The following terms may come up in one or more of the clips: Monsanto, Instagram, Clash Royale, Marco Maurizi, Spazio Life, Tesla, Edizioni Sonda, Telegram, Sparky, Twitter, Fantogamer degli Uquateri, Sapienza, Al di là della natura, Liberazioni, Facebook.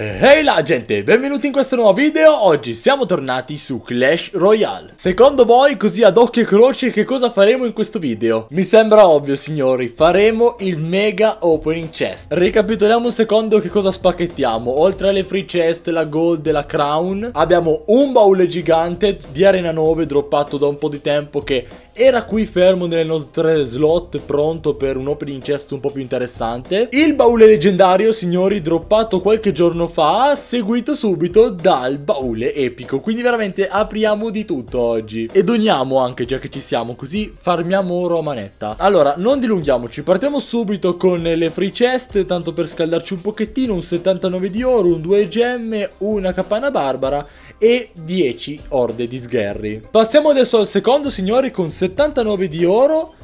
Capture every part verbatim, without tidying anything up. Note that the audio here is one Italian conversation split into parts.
Ehi là gente, benvenuti in questo nuovo video. Oggi siamo tornati su Clash Royale. Secondo voi, così ad occhio e croce, che cosa faremo in questo video? Mi sembra ovvio signori, faremo il mega opening chest. Ricapitoliamo un secondo che cosa spacchettiamo. Oltre alle free chest, la gold e la crown, abbiamo un baule gigante di arena nove droppato da un po' di tempo, che era qui fermo nelle nostre slot, pronto per un opening chest un po' più interessante. Il baule leggendario signori, droppato qualche giorno fa, seguito subito dal baule epico. Quindi veramente apriamo di tutto oggi e doniamo anche, già che ci siamo, così farmiamo oro a manetta. Allora non dilunghiamoci, partiamo subito con le free chest, tanto per scaldarci un pochettino. Un settantanove di oro, un due gemme, una capanna barbara e dieci orde di sgherri. Passiamo adesso al secondo signori, con settantanove di oro,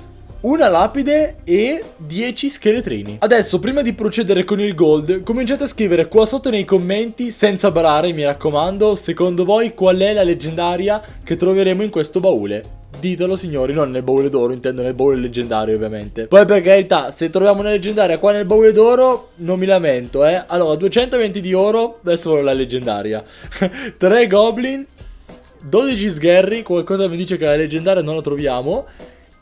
una lapide e dieci scheletrini. Adesso prima di procedere con il gold, cominciate a scrivere qua sotto nei commenti, senza barare mi raccomando, secondo voi qual è la leggendaria che troveremo in questo baule. Ditelo signori, non nel baule d'oro, intendo nel baule leggendario ovviamente. Poi per carità, se troviamo una leggendaria qua nel baule d'oro non mi lamento eh. Allora duecentoventi di oro, adesso voglio la leggendaria. tre goblin, dodici sgherri, qualcosa mi dice che la leggendaria non la troviamo.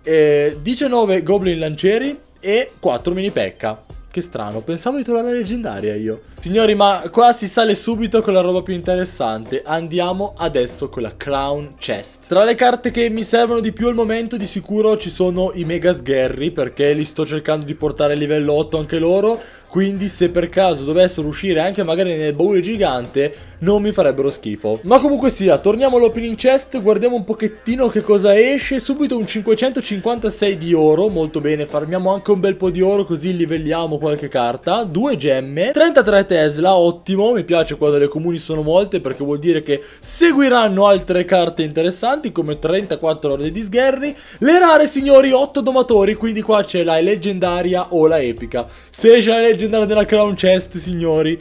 Eh, diciannove goblin lancieri e quattro mini pecca. Che strano, pensavo di trovare la leggendaria io. Signori, ma qua si sale subito con la roba più interessante. Andiamo adesso con la crown chest. Tra le carte che mi servono di più al momento di sicuro ci sono i mega sgherri, perché li sto cercando di portare a livello otto anche loro. Quindi se per caso dovessero uscire anche magari nel baule gigante non mi farebbero schifo. Ma comunque sia, torniamo all'opening chest, guardiamo un pochettino che cosa esce. Subito un cinquecentocinquantasei di oro, molto bene, farmiamo anche un bel po' di oro così livelliamo qualche carta. Due gemme, trentatré Tesla, ottimo, mi piace quando le comuni sono molte perché vuol dire che seguiranno altre carte interessanti come trentaquattro ore di sgherri. Le rare signori, otto domatori, quindi qua c'è la leggendaria o la epica. Se c'è la leggendaria della crown chest signori,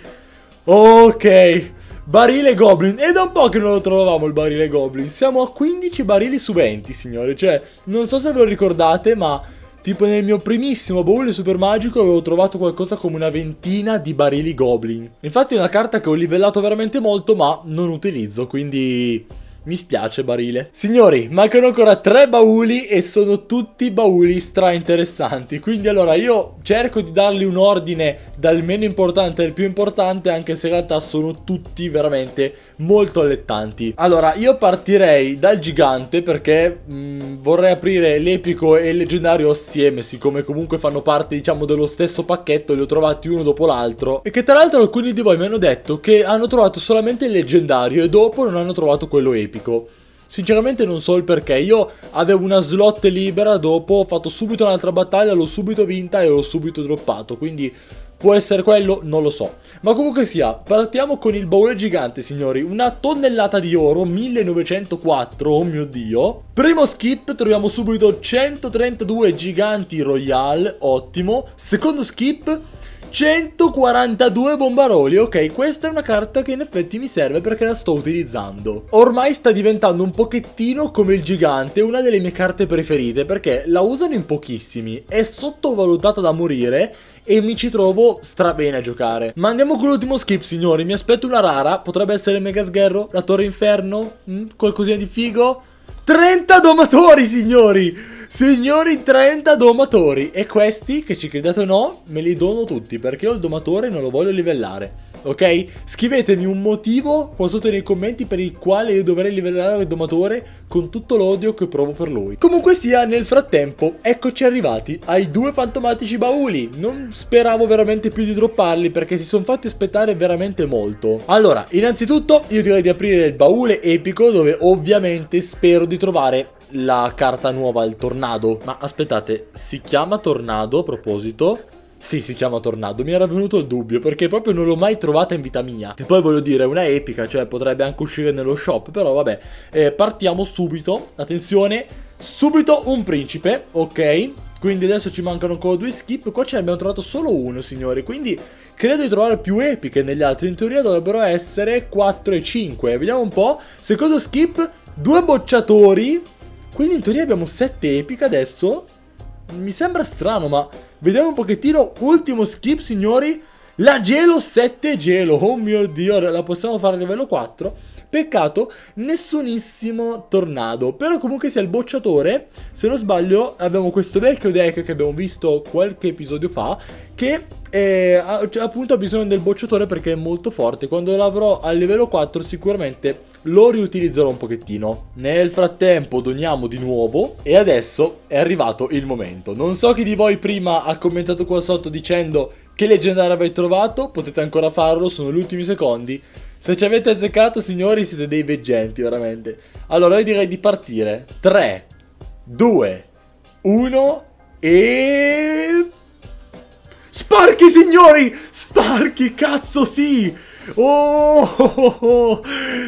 ok, barile goblin, è da un po' che non lo trovavamo il barile goblin. Siamo a quindici barili su venti signori, cioè non so se ve lo ricordate, ma tipo nel mio primissimo baule super magico avevo trovato qualcosa come una ventina di barili goblin. Infatti è una carta che ho livellato veramente molto ma non utilizzo, quindi mi spiace barile. Signori, mancano ancora tre bauli e sono tutti bauli stra interessanti. Quindi allora io cerco di dargli un ordine dal meno importante al più importante, anche se in realtà sono tutti veramente molto allettanti. Allora io partirei dal gigante perché mh, vorrei aprire l'epico e il leggendario assieme, siccome comunque fanno parte diciamo dello stesso pacchetto. Li ho trovati uno dopo l'altro, e che tra l'altro alcuni di voi mi hanno detto che hanno trovato solamente il leggendario e dopo non hanno trovato quello epico. Sinceramente non so il perché. Io avevo una slot libera dopo, ho fatto subito un'altra battaglia, l'ho subito vinta e l'ho subito droppato, quindi può essere quello, non lo so. Ma comunque sia, partiamo con il baule gigante signori. Una tonnellata di oro, millenovecentoquattro, oh mio dio. Primo skip, troviamo subito centotrentadue giganti royal, ottimo. Secondo skip, centoquarantadue bombaroli. Ok, questa è una carta che in effetti mi serve perché la sto utilizzando. Ormai sta diventando un pochettino come il gigante, una delle mie carte preferite, perché la usano in pochissimi, è sottovalutata da morire e mi ci trovo strabene a giocare. Ma andiamo con l'ultimo skip signori, mi aspetto una rara. Potrebbe essere il mega sgherro, la torre inferno, mm, qualcosina di figo. trenta domatori signori. Signori, trenta domatori. E questi, che ci credete o no, me li dono tutti, perché io il domatore non lo voglio livellare. Ok? Scrivetemi un motivo qua sotto nei commenti per il quale io dovrei livellare il domatore, con tutto l'odio che provo per lui. Comunque sia, nel frattempo eccoci arrivati ai due fantomatici bauli. Non speravo veramente più di dropparli, perché si sono fatti aspettare veramente molto. Allora, innanzitutto io direi di aprire il baule epico, dove ovviamente spero di trovare la carta nuova, il tornado. Ma aspettate, si chiama tornado a proposito? Sì, si chiama tornado, mi era venuto il dubbio perché proprio non l'ho mai trovata in vita mia. E poi voglio dire, è una epica, cioè potrebbe anche uscire nello shop, però vabbè. eh, Partiamo subito, attenzione. Subito un principe, ok. Quindi adesso ci mancano ancora due skip. Qua ce ne abbiamo trovato solo uno signori, quindi credo di trovare più epiche negli altri. In teoria dovrebbero essere quattro e cinque. Vediamo un po'. Secondo skip, due bocciatori. Quindi in teoria abbiamo sette epiche adesso. Mi sembra strano, ma vediamo un pochettino. Ultimo skip signori, La gelo sette gelo, oh mio Dio, la possiamo fare a livello quattro. Peccato, nessunissimo tornado. Però comunque sia il bocciatore, se non sbaglio, abbiamo questo vecchio deck che abbiamo visto qualche episodio fa, che eh, ha, cioè, appunto ha bisogno del bocciatore perché è molto forte. Quando l'avrò al livello quattro sicuramente lo riutilizzerò un pochettino. Nel frattempo doniamo di nuovo. E adesso è arrivato il momento. Non so chi di voi prima ha commentato qua sotto dicendo che leggendario avete trovato. Potete ancora farlo, sono gli ultimi secondi. Se ci avete azzeccato, signori, siete dei veggenti, veramente. Allora io direi di partire. Tre, due, uno e... Sparky, signori! Sparky, cazzo sì! Oh, oh, oh,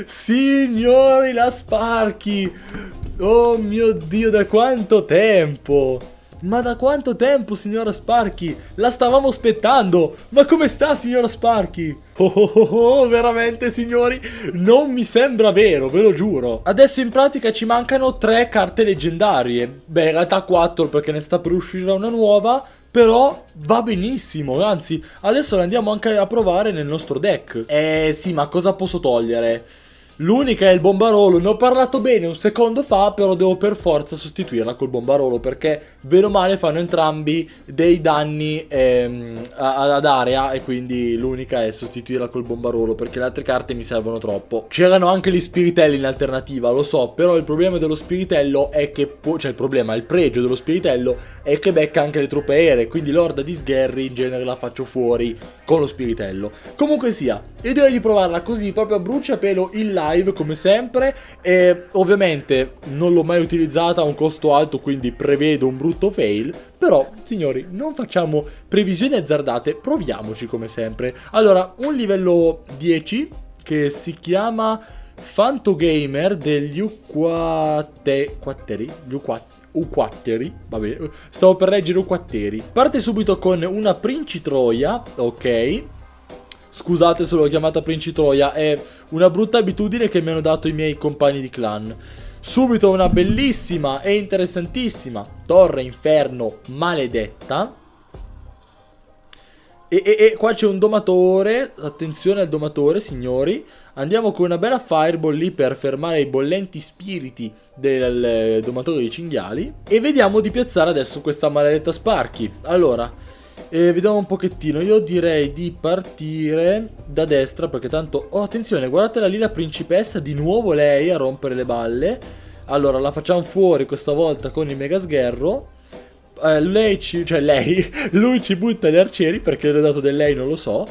signori, la Sparky! Oh mio Dio, da quanto tempo! Ma da quanto tempo, signora Sparky? La stavamo aspettando! Ma come sta, signora Sparky? Oh, oh, oh, oh, veramente, signori? Non mi sembra vero, ve lo giuro. Adesso in pratica ci mancano tre carte leggendarie. Beh, in realtà quattro, perché ne sta per uscire una nuova. Però va benissimo, anzi, adesso la andiamo anche a provare nel nostro deck. Eh sì, ma cosa posso togliere? L'unica è il bombarolo, ne ho parlato bene un secondo fa, però devo per forza sostituirla col bombarolo, perché bene o male fanno entrambi dei danni ehm, ad area, e quindi l'unica è sostituirla col bombarolo, perché le altre carte mi servono troppo. C'erano anche gli spiritelli in alternativa, lo so, però il problema dello spiritello è che può, cioè il problema, il pregio dello spiritello è che becca anche le truppe aeree, quindi l'orda di sgherri in genere la faccio fuori con lo spiritello. Comunque sia, io direi di provarla così, proprio a bruciapelo in là, come sempre, e ovviamente non l'ho mai utilizzata a un costo alto, quindi prevedo un brutto fail. Però signori, non facciamo previsioni azzardate, proviamoci come sempre. Allora, un livello dieci che si chiama Fantogamer degli Uquateri, quatteri, gli uquatteri. Uquateri, va bene, stavo per leggere Uquateri. Parte subito con una Princitroia, ok. Scusate se l'ho chiamata Princitroia, è una brutta abitudine che mi hanno dato i miei compagni di clan. Subito una bellissima e interessantissima Torre Inferno Maledetta. E, e, e qua c'è un domatore, attenzione al domatore, signori. Andiamo con una bella fireball lì per fermare i bollenti spiriti del domatore dei cinghiali. E vediamo di piazzare adesso questa maledetta Sparky. Allora... Eh, vediamo un pochettino, io direi di partire da destra perché tanto... Oh, attenzione, guardatela lì la principessa, di nuovo lei a rompere le balle. Allora, la facciamo fuori questa volta con il mega sgherro. Eh, lei ci... cioè lei... lui ci butta gli arcieri perché le ho dato del lei, non lo so.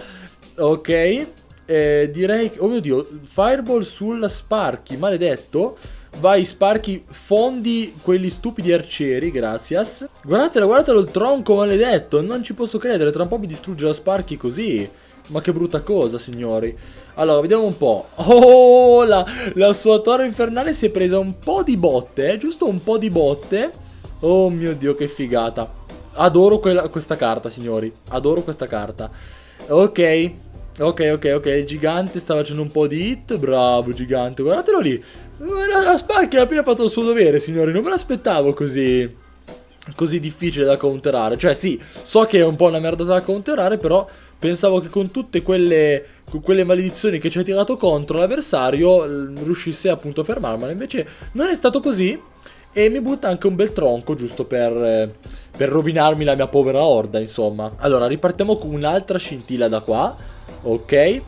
Ok, eh, direi... oh mio Dio, fireball sulla Sparky, maledetto. Vai Sparky, fondi quelli stupidi arcieri, gracias. Guardatelo, guardatelo il tronco maledetto, non ci posso credere, tra un po' mi distrugge la Sparky così. Ma che brutta cosa, signori. Allora, vediamo un po'. Oh, la, la sua torre infernale si è presa un po' di botte, eh? Giusto un po' di botte. Oh mio Dio, che figata. Adoro quella, questa carta, signori, adoro questa carta. Ok. Ok, ok, ok, il gigante sta facendo un po' di hit, bravo gigante, guardatelo lì. La Sparky ha appena fatto il suo dovere, signori, non me l'aspettavo così così difficile da counterare. Cioè sì, so che è un po' una merda da counterare, però pensavo che con tutte quelle, con quelle maledizioni che ci ha tirato contro l'avversario riuscisse appunto a fermarmela, invece non è stato così. E mi butta anche un bel tronco giusto per, eh, per rovinarmi la mia povera orda, insomma. Allora, ripartiamo con un'altra scintilla da qua. Ok,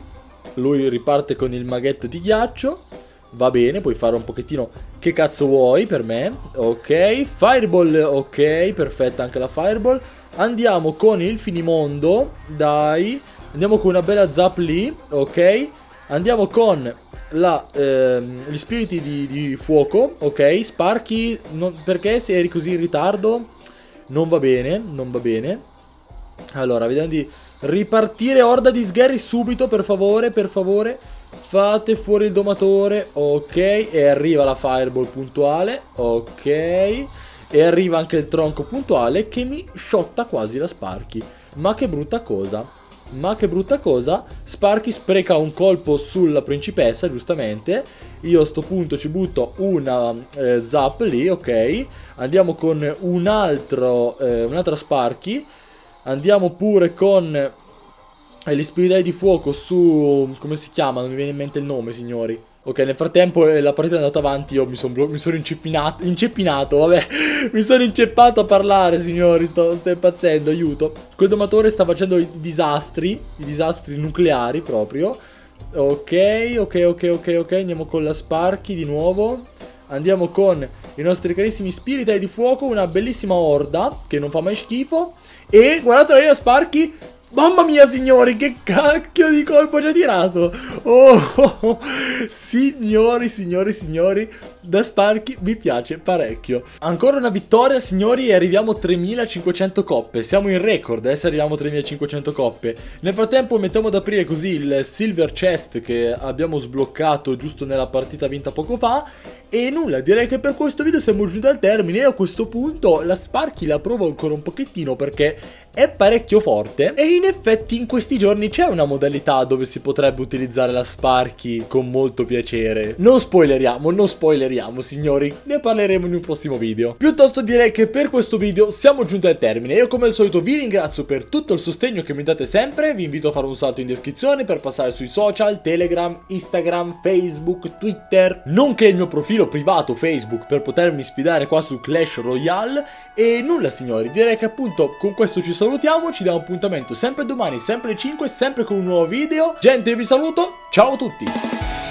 lui riparte con il maghetto di ghiaccio. Va bene, puoi fare un pochettino che cazzo vuoi per me. Ok, fireball, ok, perfetta anche la fireball. Andiamo con il finimondo, dai. Andiamo con una bella zap lì, ok. Andiamo con la, ehm, gli spiriti di, di fuoco, ok. Sparky, non, perché se eri così in ritardo? Non va bene, non va bene. Allora, vediamo di... ripartire orda di sgherri subito, per favore, per favore. Fate fuori il domatore, ok. E arriva la fireball puntuale, ok. E arriva anche il tronco puntuale che mi sciotta quasi la Sparky. Ma che brutta cosa, ma che brutta cosa. Sparky spreca un colpo sulla principessa, giustamente. Io a sto punto ci butto una eh, zap lì, ok. Andiamo con un altro, eh, un'altra Sparky. Andiamo pure con E gli spiritelli di fuoco su... come si chiama? Non mi viene in mente il nome, signori. Ok, nel frattempo la partita è andata avanti. Io mi, son mi sono inceppinato. Inceppinato, vabbè. Mi sono inceppato a parlare, signori. Sto, sto impazzendo, aiuto. Quel domatore sta facendo i disastri. I disastri nucleari, proprio. Ok, ok, ok, ok, ok. Andiamo con la Sparky di nuovo. Andiamo con i nostri carissimi spiritelli di fuoco. Una bellissima orda che non fa mai schifo. E guardate la linea Sparky. Mamma mia, signori, che cacchio di colpo ci ha tirato. Oh, oh, oh. Signori, signori, signori, da Sparky mi piace parecchio. Ancora una vittoria, signori, e arriviamo a tremilacinquecento coppe. Siamo in record, eh, se arriviamo a tremilacinquecento coppe. Nel frattempo mettiamo ad aprire così il Silver Chest che abbiamo sbloccato giusto nella partita vinta poco fa. E nulla, direi che per questo video siamo giunti al termine. E a questo punto la Sparky la provo ancora un pochettino perché è parecchio forte. E in effetti in questi giorni c'è una modalità dove si potrebbe utilizzare la Sparky con molto piacere. Non spoileriamo, non spoileriamo, signori. Ne parleremo in un prossimo video. Piuttosto direi che per questo video siamo giunti al termine. Io come al solito vi ringrazio per tutto il sostegno che mi date sempre. Vi invito a fare un salto in descrizione per passare sui social, Telegram, Instagram, Facebook, Twitter, nonché il mio profilo privato Facebook per potermi sfidare qua su Clash Royale. E nulla, signori, direi che appunto con questo ci salutiamo. Ci diamo appuntamento sempre domani, sempre alle cinque, sempre con un nuovo video. Gente, io vi saluto, ciao a tutti.